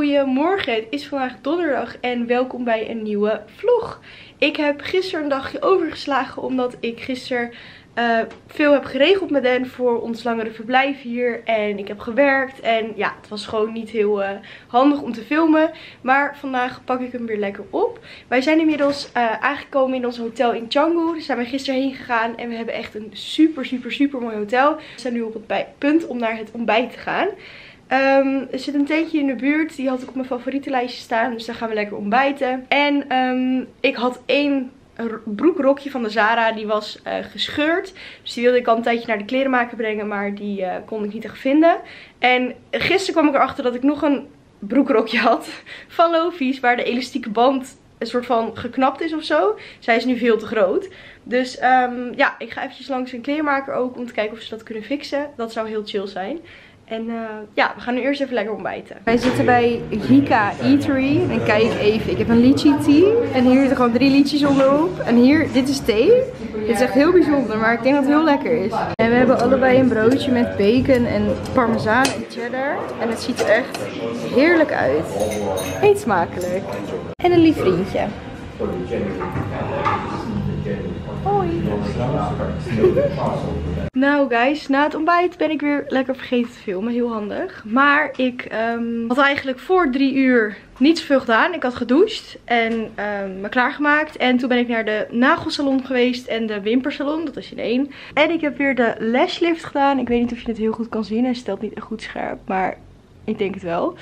Goedemorgen, het is vandaag donderdag en welkom bij een nieuwe vlog. Ik heb gisteren een dagje overgeslagen omdat ik gisteren veel heb geregeld met Den voor ons langere verblijf hier. En ik heb gewerkt en ja, het was gewoon niet heel handig om te filmen. Maar vandaag pak ik hem weer lekker op. Wij zijn inmiddels aangekomen in ons hotel in Changu. Daar zijn we gisteren heen gegaan en we hebben echt een super mooi hotel. We zijn nu op het punt om naar het ontbijt te gaan. Er zit een tentje in de buurt, die had ik op mijn favoriete lijstje staan, dus daar gaan we lekker ontbijten. En ik had één broekrokje van de Zara, die was gescheurd. Dus die wilde ik al een tijdje naar de klerenmaker brengen, maar die kon ik niet echt vinden. En gisteren kwam ik erachter dat ik nog een broekrokje had van Lofies, waar de elastieke band een soort van geknapt is of zo. Zij is nu veel te groot. Dus ja, ik ga eventjes langs een klerenmaker ook om te kijken of ze dat kunnen fixen. Dat zou heel chill zijn. En ja, we gaan nu eerst even lekker ontbijten. Wij zitten bij Jika Eatery. En kijk even, ik heb een lychee tea. En hier zitten gewoon 3 lychees onderop. En hier, dit is thee. Dit is echt heel bijzonder, maar ik denk dat het heel lekker is. En we hebben allebei een broodje met bacon en parmezaan en cheddar. En het ziet er echt heerlijk uit. Eet smakelijk. En een lief vriendje. Hoi. Nou guys, na het ontbijt ben ik weer lekker vergeten te filmen, heel handig. Maar ik had eigenlijk voor 3 uur niet zoveel gedaan. Ik had gedoucht en me klaargemaakt. En toen ben ik naar de nagelsalon geweest en de wimpersalon, dat is in 1. En ik heb weer de lashlift gedaan. Ik weet niet of je het heel goed kan zien, hij stelt niet echt goed scherp, maar... ik denk het wel.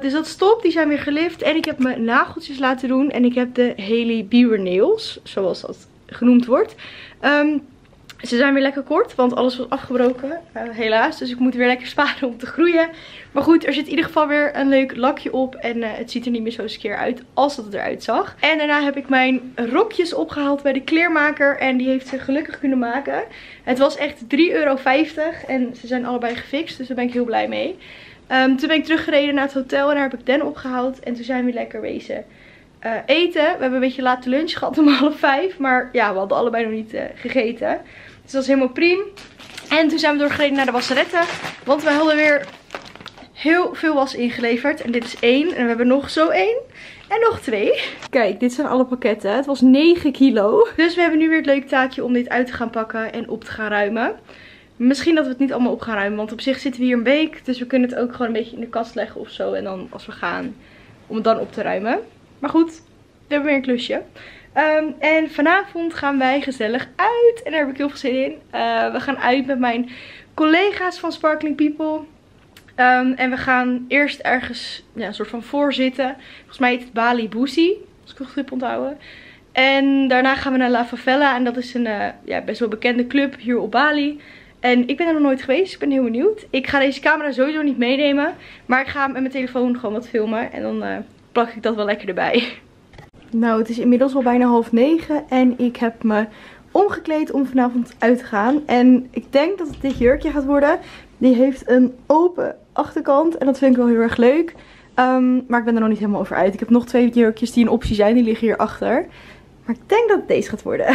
Dus dat stopt. Die zijn weer gelift. En ik heb mijn nageltjes laten doen. En ik heb de Hailey Bieber Nails. Zoals dat genoemd wordt. Ze zijn weer lekker kort. Want alles was afgebroken. Helaas. Dus ik moet weer lekker sparen om te groeien. Maar goed, er zit in ieder geval weer een leuk lakje op. En het ziet er niet meer zo skeer uit als dat het eruit zag. En daarna heb ik mijn rokjes opgehaald bij de kleermaker. En die heeft ze gelukkig kunnen maken. Het was echt €3,50. En ze zijn allebei gefixt. Dus daar ben ik heel blij mee. Toen ben ik teruggereden naar het hotel en daar heb ik Den opgehaald. En toen zijn we lekker wezen eten. We hebben een beetje late lunch gehad om 16:30. Maar ja, we hadden allebei nog niet gegeten. Dus dat was helemaal prima. En toen zijn we doorgereden naar de wasseretten. Want we hadden weer heel veel was ingeleverd. En dit is 1. En we hebben nog zo 1. En nog 2. Kijk, dit zijn alle pakketten. Het was 9 kilo. Dus we hebben nu weer het leuke taakje om dit uit te gaan pakken en op te gaan ruimen. Misschien dat we het niet allemaal op gaan ruimen, want op zich zitten we hier een week. Dus we kunnen het ook gewoon een beetje in de kast leggen of zo. En dan als we gaan, om het dan op te ruimen. Maar goed, we hebben weer een klusje. En vanavond gaan wij gezellig uit. En daar heb ik heel veel zin in. We gaan uit met mijn collega's van Sparkling People. En we gaan eerst ergens ja, een soort van voorzitten. Volgens mij heet het Bali Buzzi, als ik het goed heb onthouden. En daarna gaan we naar La Favela. En dat is een ja, best wel bekende club hier op Bali. En ik ben er nog nooit geweest, ik ben heel benieuwd. Ik ga deze camera sowieso niet meenemen. Maar ik ga met mijn telefoon gewoon wat filmen. En dan plak ik dat wel lekker erbij. Nou, het is inmiddels al bijna 20:30. En ik heb me omgekleed om vanavond uit te gaan. En ik denk dat het dit jurkje gaat worden. Die heeft een open achterkant. En dat vind ik wel heel erg leuk. Maar ik ben er nog niet helemaal over uit. Ik heb nog 2 jurkjes die een optie zijn. Die liggen hierachter. Maar ik denk dat het deze gaat worden.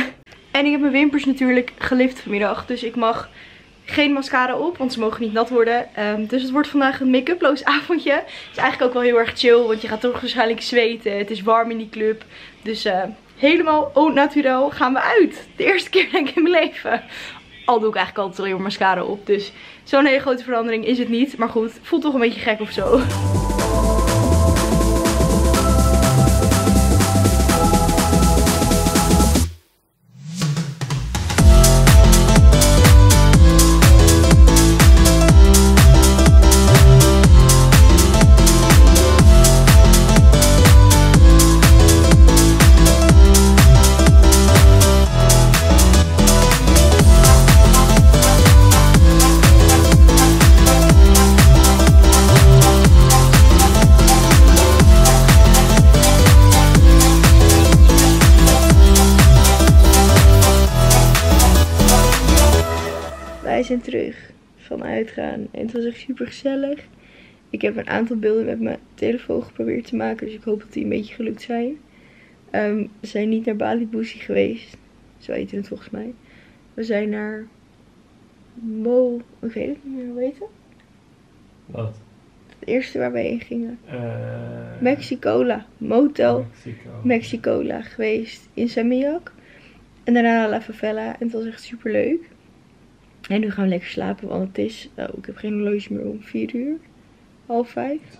En ik heb mijn wimpers natuurlijk gelift vanmiddag. Dus ik mag... geen mascara op, want ze mogen niet nat worden. Dus het wordt vandaag een make-uploos avondje. Het is eigenlijk ook wel heel erg chill, want je gaat toch waarschijnlijk zweten. Het is warm in die club. Dus helemaal au naturel gaan we uit. De eerste keer denk ik in mijn leven. Al doe ik eigenlijk altijd alleen maar mascara op. Dus zo'n hele grote verandering is het niet. Maar goed, voelt toch een beetje gek of zo. Terug van uitgaan en het was echt super gezellig. Ik heb een aantal beelden met mijn telefoon geprobeerd te maken, dus ik hoop dat die een beetje gelukt zijn. We zijn niet naar Bali Buzzi geweest, zo heet het volgens mij. We zijn naar ik weet het niet meer, hoe heet het? Wat? De eerste waar we heen gingen. Mexicola. Motel Mexicola geweest in Seminyak. En daarna La Favela. En het was echt super leuk. En nu gaan we lekker slapen, want het is... Oh, ik heb geen horloge meer om 4 uur. Half vijf. Het is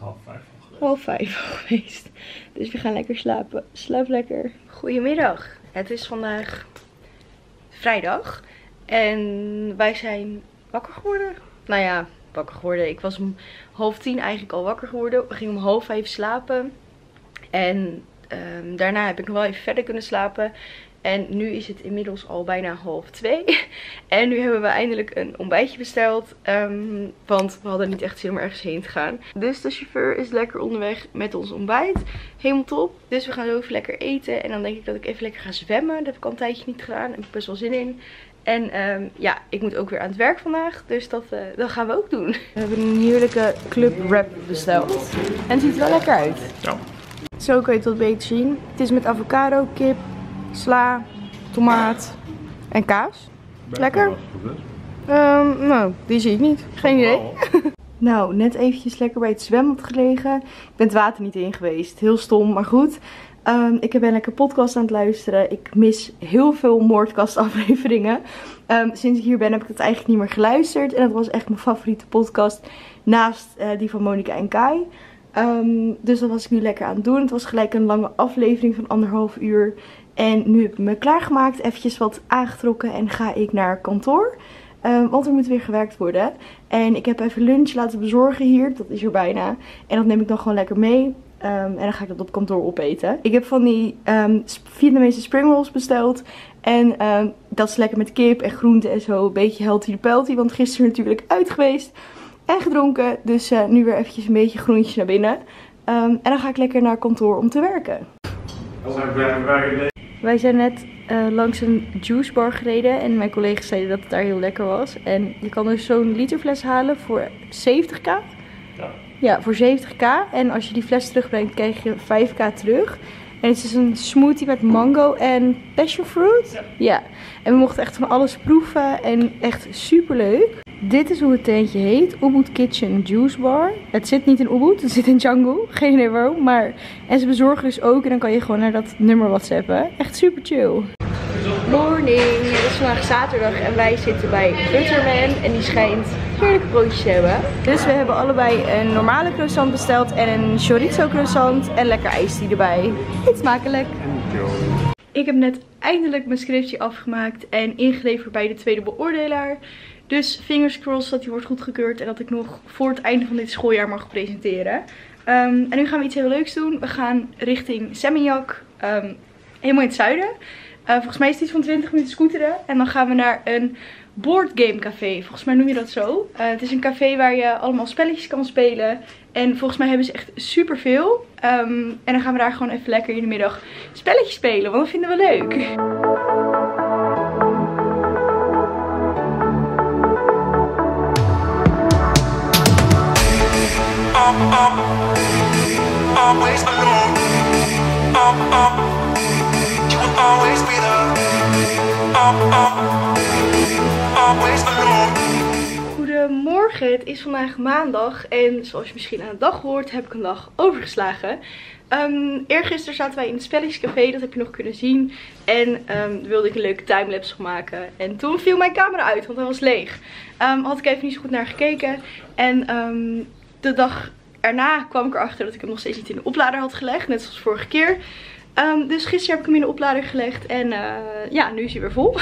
half vijf al geweest. Dus we gaan lekker slapen. Slaap lekker. Goedemiddag. Het is vandaag vrijdag. En wij zijn wakker geworden. Nou ja, wakker geworden. Ik was om 9:30 eigenlijk al wakker geworden. We gingen om 4:30 slapen. En daarna heb ik nog wel even verder kunnen slapen. En nu is het inmiddels al bijna 1:30. En nu hebben we eindelijk een ontbijtje besteld. Want we hadden niet echt zin om ergens heen te gaan. Dus de chauffeur is lekker onderweg met ons ontbijt. Helemaal top. Dus we gaan zo even lekker eten. En dan denk ik dat ik even lekker ga zwemmen. Dat heb ik al een tijdje niet gedaan. Daar heb ik best wel zin in. En ja, ik moet ook weer aan het werk vandaag. Dus dat gaan we ook doen. We hebben een heerlijke club wrap besteld. En het ziet er wel lekker uit. Ja. Zo kun je het wat beter zien. Het is met avocado, kip, sla, tomaat en kaas. Lekker? Nou, die zie ik niet. Geen idee. Nou, net eventjes lekker bij het zwembad gelegen. Ik ben het water niet in geweest. Heel stom, maar goed. Ik ben lekker podcast aan het luisteren. Ik mis heel veel moordkastafleveringen. Sinds ik hier ben heb ik het eigenlijk niet meer geluisterd. En dat was echt mijn favoriete podcast naast die van Monica en Kai. Dus dat was ik nu lekker aan het doen. Het was gelijk een lange aflevering van 1,5 uur. En nu heb ik me klaargemaakt, eventjes wat aangetrokken en ga ik naar kantoor. Want er moet weer gewerkt worden. En ik heb even lunch laten bezorgen hier, dat is er bijna. En dat neem ik dan gewoon lekker mee. En dan ga ik dat op kantoor opeten. Ik heb van die Vietnamese springrolls besteld. En dat is lekker met kip en groenten en zo. Een beetje healthy de pelty, want gisteren natuurlijk uit geweest. En gedronken, dus nu weer eventjes een beetje groentjes naar binnen. En dan ga ik lekker naar kantoor om te werken. Wij zijn net langs een juice bar gereden en mijn collega's zeiden dat het daar heel lekker was. En je kan dus zo'n literfles halen voor 70k. Ja, voor 70k. En als je die fles terugbrengt krijg je 5k terug. En het is een smoothie met mango en passion fruit. Ja. En we mochten echt van alles proeven en echt super leuk. Dit is hoe het tentje heet. Ubud Kitchen Juice Bar. Het zit niet in Ubud, het zit in Changu. Geen idee waarom, maar... En ze bezorgen dus ook en dan kan je gewoon naar dat nummer whatsappen. Echt super chill. Morning. Het is vandaag zaterdag en wij zitten bij Fruitman. En die schijnt heerlijke broodjes te hebben. Dus we hebben allebei een normale croissant besteld en een chorizo croissant. En lekker ijstie erbij. Eet smakelijk. Ik heb net eindelijk mijn scriptie afgemaakt en ingeleverd bij de tweede beoordelaar. Dus fingers crossed dat die wordt goedgekeurd en dat ik nog voor het einde van dit schooljaar mag presenteren. En nu gaan we iets heel leuks doen. We gaan richting Seminyak, helemaal in het zuiden. Volgens mij is het iets van 20 minuten scooteren. En dan gaan we naar een boardgamecafé. Volgens mij noem je dat zo. Het is een café waar je allemaal spelletjes kan spelen. En volgens mij hebben ze echt superveel. En dan gaan we daar gewoon even lekker in de middag spelletjes spelen. Want dat vinden we leuk. Always alone. You will always be there. Always alone. Goedemorgen, het is vandaag maandag en zoals je misschien aan de dag hoort heb ik een dag overgeslagen. Eergisteren zaten wij in het Spellingscafé, dat heb je nog kunnen zien. En wilde ik een leuke timelapse gaan maken. En toen viel mijn camera uit, want hij was leeg. Had ik even niet zo goed naar gekeken. En de dag erna kwam ik erachter dat ik hem nog steeds niet in de oplader had gelegd. Net zoals vorige keer. Dus gisteren heb ik hem in de oplader gelegd. En ja, nu is hij weer vol.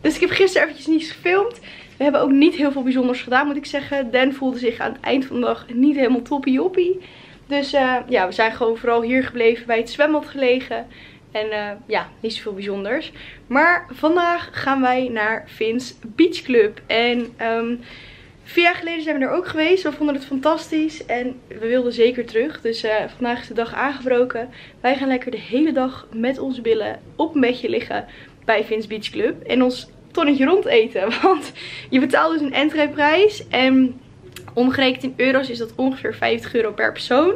Dus ik heb gisteren eventjes niets gefilmd. We hebben ook niet heel veel bijzonders gedaan, moet ik zeggen. Den voelde zich aan het eind van de dag niet helemaal toppie-joppie. Dus ja, we zijn gewoon vooral hier gebleven, bij het zwembad gelegen. En ja, niet zoveel bijzonders. Maar vandaag gaan wij naar Finns Beach Club. En 4 jaar geleden zijn we er ook geweest. We vonden het fantastisch en we wilden zeker terug. Dus vandaag is de dag aangebroken. Wij gaan lekker de hele dag met onze billen op een bedje liggen bij Finns Beach Club. En ons tonnetje rond eten. Want je betaalt dus een entreeprijs. En omgerekend in euro's is dat ongeveer €50 per persoon.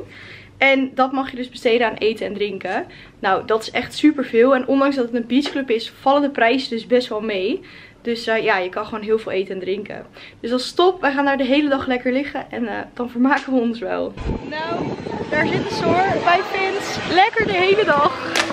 En dat mag je dus besteden aan eten en drinken. Nou, dat is echt superveel. En ondanks dat het een beachclub is, vallen de prijzen dus best wel mee. Dus ja, je kan gewoon heel veel eten en drinken. Dus dat is top. Wij gaan daar de hele dag lekker liggen. En dan vermaken we ons wel. Nou, daar zitten ze hoor. Bij Finns. Lekker de hele dag.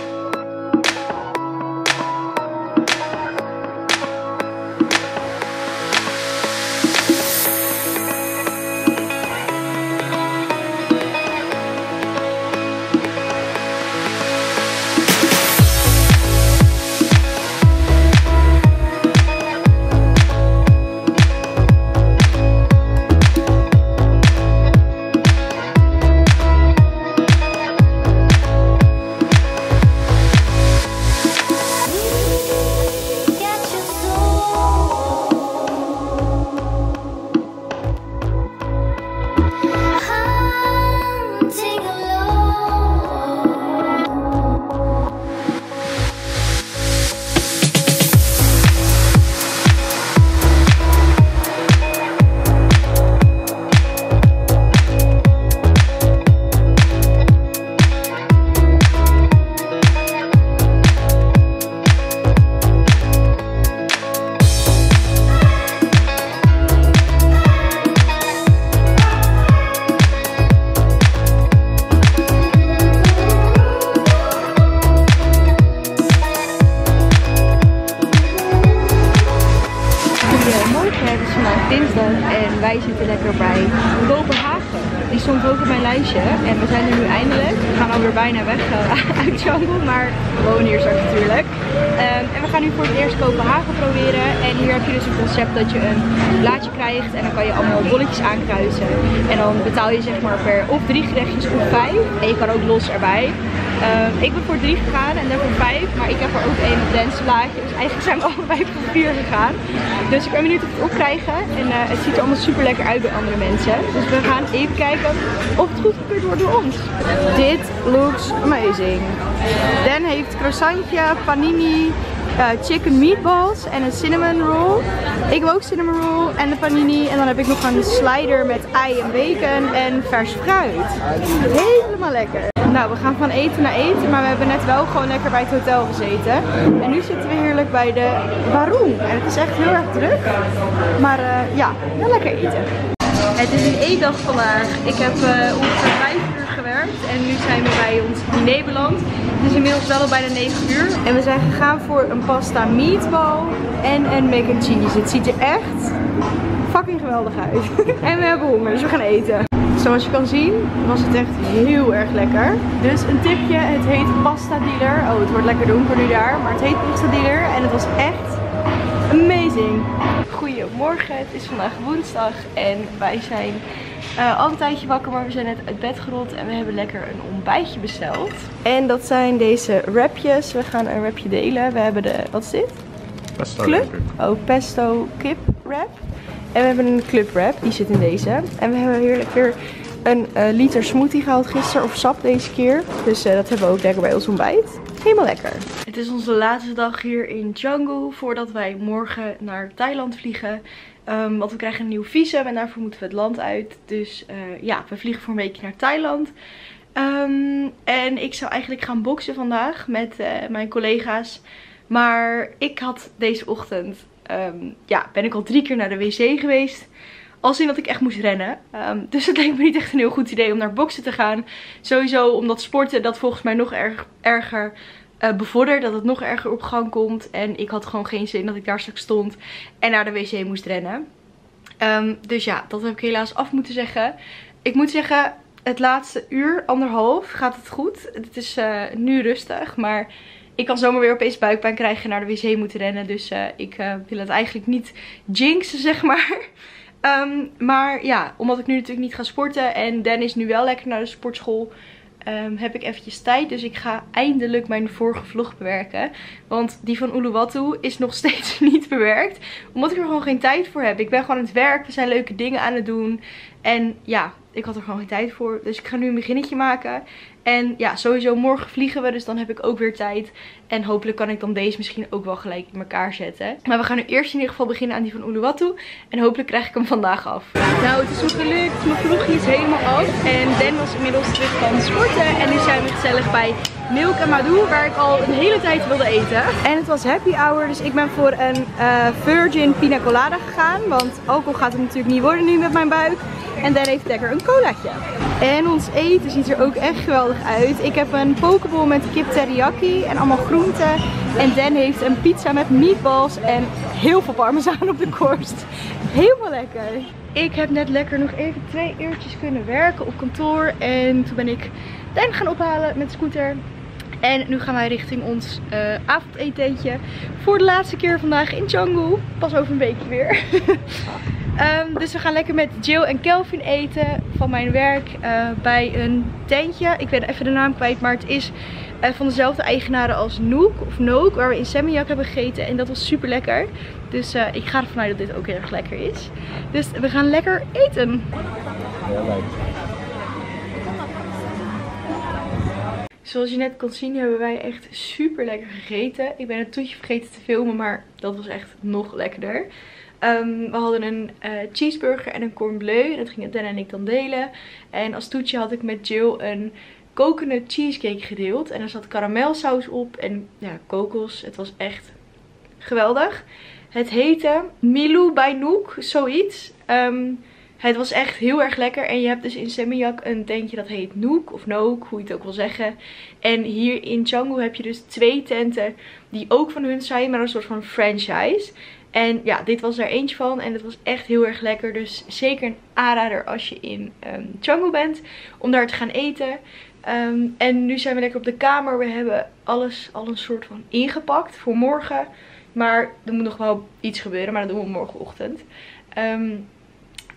Wij zitten lekker bij Kopenhagen. Die stond ook op mijn lijstje. En we zijn er nu eindelijk. We gaan alweer bijna weg uit Changu, maar we wonen hier straks natuurlijk. En we gaan nu voor het eerst Kopenhagen proberen. En hier heb je dus een concept dat je een blaadje krijgt. En dan kan je allemaal bolletjes aankruisen. En dan betaal je zeg maar per of 3 gerechtjes of 5. En je kan ook los erbij. Ik ben voor 3 gegaan en daar voor 5, maar ik heb er ook één op dansplaatje. Dus eigenlijk zijn we allebei voor 4 gegaan. Dus ik ben benieuwd of we het opkrijgen. En het ziet er allemaal super lekker uit bij andere mensen. Dus we gaan even kijken of het goedgekeurd wordt door ons. Dit looks amazing. Den heeft croissantje, panini, chicken meatballs en een cinnamon roll. Ik heb ook cinnamon roll en de panini. En dan heb ik nog een slider met ei en bacon en vers fruit. Helemaal lekker. Nou, we gaan van eten naar eten, maar we hebben net wel gewoon lekker bij het hotel gezeten. En nu zitten we heerlijk bij de Baroen. En het is echt heel erg druk, maar ja, wel lekker eten. Het is een eetdag vandaag. Ik heb ongeveer 5 uur gewerkt en nu zijn we bij ons diner beland. Het is inmiddels wel al bijna 9 uur. En we zijn gegaan voor een pasta meatball en een mac and cheese. Het ziet er echt fucking geweldig uit. En we hebben honger, dus we gaan eten. Zoals je kan zien was het echt heel erg lekker. Dus een tipje, het heet Pasta Dealer. Oh, het wordt lekker donker nu daar, maar het heet Pasta Dealer en het was echt amazing. Goedemorgen, het is vandaag woensdag en wij zijn al een tijdje wakker, maar we zijn net uit bed gerold en we hebben lekker een ontbijtje besteld. En dat zijn deze wrapjes. We gaan een wrapje delen. We hebben de, wat is dit? Pesto club. Oh, pesto kip wrap. En we hebben een club wrap, die zit in deze. En we hebben heerlijk weer een liter smoothie gehaald gisteren, of sap deze keer. Dus dat hebben we ook lekker bij ons ontbijt. Helemaal lekker. Het is onze laatste dag hier in Canggu, voordat wij morgen naar Thailand vliegen. Want we krijgen een nieuw visum en daarvoor moeten we het land uit. Dus ja, we vliegen voor een weekje naar Thailand. En ik zou eigenlijk gaan boksen vandaag met mijn collega's. Maar ik had deze ochtend... ja, ben ik al 3 keer naar de wc geweest. Als in dat ik echt moest rennen. Dus het leek me niet echt een heel goed idee om naar boksen te gaan. Sowieso omdat sporten dat volgens mij nog erger bevordert. Dat het nog erger op gang komt. En ik had gewoon geen zin dat ik daar straks stond en naar de wc moest rennen. Dus ja, dat heb ik helaas af moeten zeggen. Ik moet zeggen, het laatste uur, 1,5 uur, gaat het goed. Het is nu rustig, maar... ik kan zomaar weer opeens buikpijn krijgen en naar de wc moeten rennen. Dus ik wil het eigenlijk niet jinxen, zeg maar. Maar ja, omdat ik nu natuurlijk niet ga sporten en Dan is nu wel lekker naar de sportschool, heb ik eventjes tijd. Dus ik ga eindelijk mijn vorige vlog bewerken. Want die van Uluwatu is nog steeds niet bewerkt. Omdat ik er gewoon geen tijd voor heb. Ik ben gewoon aan het werk, we zijn leuke dingen aan het doen. En ja, ik had er gewoon geen tijd voor. Dus ik ga nu een beginnetje maken. En ja, sowieso morgen vliegen we. Dus dan heb ik ook weer tijd. En hopelijk kan ik dan deze misschien ook wel gelijk in elkaar zetten. Maar we gaan nu eerst in ieder geval beginnen aan die van Uluwatu. En hopelijk krijg ik hem vandaag af. Nou, het is goed gelukt. Mijn vlogje is helemaal af. En Den was inmiddels terug van sporten. En nu zijn we gezellig bij Milk en Madu, waar ik al een hele tijd wilde eten. En het was happy hour, dus ik ben voor een virgin pina colada gegaan. Want alcohol gaat het natuurlijk niet worden nu met mijn buik. En Dan heeft lekker een colaatje. En ons eten ziet er ook echt geweldig uit. Ik heb een pokeball met kip teriyaki en allemaal groenten. En Dan heeft een pizza met meatballs en heel veel parmezaan op de korst. Helemaal lekker. Ik heb net lekker nog even 2 uurtjes kunnen werken op kantoor. En toen ben ik Dan gaan ophalen met de scooter. En nu gaan wij richting ons avondetentje. Voor de laatste keer vandaag in Changu. Pas over een weekje weer. Dus we gaan lekker met Jill en Kelvin eten van mijn werk bij een tentje. Ik weet even de naam kwijt, maar het is van dezelfde eigenaren als Nook, waar we in Seminyak hebben gegeten. En dat was super lekker. Dus ik ga ervan uit dat dit ook heel erg lekker is. Dus we gaan lekker eten. Heel leuk. Zoals je net kon zien hebben wij echt super lekker gegeten. Ik ben het toetje vergeten te filmen, maar dat was echt nog lekkerder. We hadden een cheeseburger en een corn bleu. Dat gingen Dan en ik dan delen. En als toetje had ik met Jill een kokende cheesecake gedeeld. En er zat karamelsaus op en ja, kokos. Het was echt geweldig. Het heette Milou bij Nook, zoiets. Het was echt heel erg lekker. En je hebt dus in Seminyak een tentje dat heet Nook of Nook, hoe je het ook wil zeggen. En hier in Canggu heb je dus 2 tenten die ook van hun zijn, maar een soort van franchise. En ja, dit was er eentje van en het was echt heel erg lekker. Dus zeker een aanrader als je in Canggu bent om daar te gaan eten. En nu zijn we lekker op de kamer. We hebben alles al een soort van ingepakt voor morgen. Maar er moet nog wel iets gebeuren, maar dat doen we morgenochtend.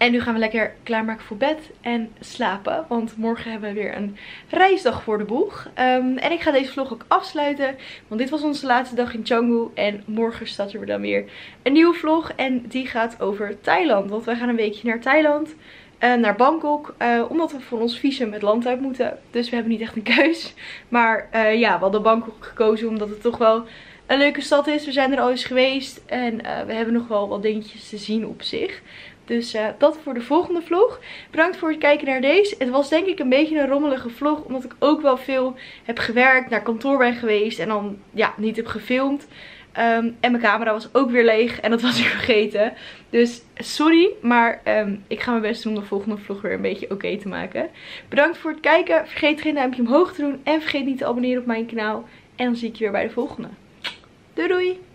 En nu gaan we lekker klaarmaken voor bed en slapen. Want morgen hebben we weer een reisdag voor de boeg. En ik ga deze vlog ook afsluiten. Want dit was onze laatste dag in Canggu. En morgen staat er dan weer een nieuwe vlog. En die gaat over Thailand. Want wij gaan een weekje naar Thailand. Naar Bangkok. Omdat we voor ons visum het land uit moeten. Dus we hebben niet echt een keus. Maar ja, we hadden Bangkok gekozen omdat het toch wel een leuke stad is. We zijn er al eens geweest. En we hebben nog wel wat dingetjes te zien op zich. Dus dat voor de volgende vlog. Bedankt voor het kijken naar deze. Het was denk ik een beetje een rommelige vlog. Omdat ik ook wel veel heb gewerkt. Naar kantoor ben geweest. En dan ja, niet heb gefilmd. En mijn camera was ook weer leeg. En dat was ik vergeten. Dus sorry. Maar ik ga mijn best doen om de volgende vlog weer een beetje oké te maken. Bedankt voor het kijken. Vergeet geen duimpje omhoog te doen. En vergeet niet te abonneren op mijn kanaal. En dan zie ik je weer bij de volgende. Doei doei!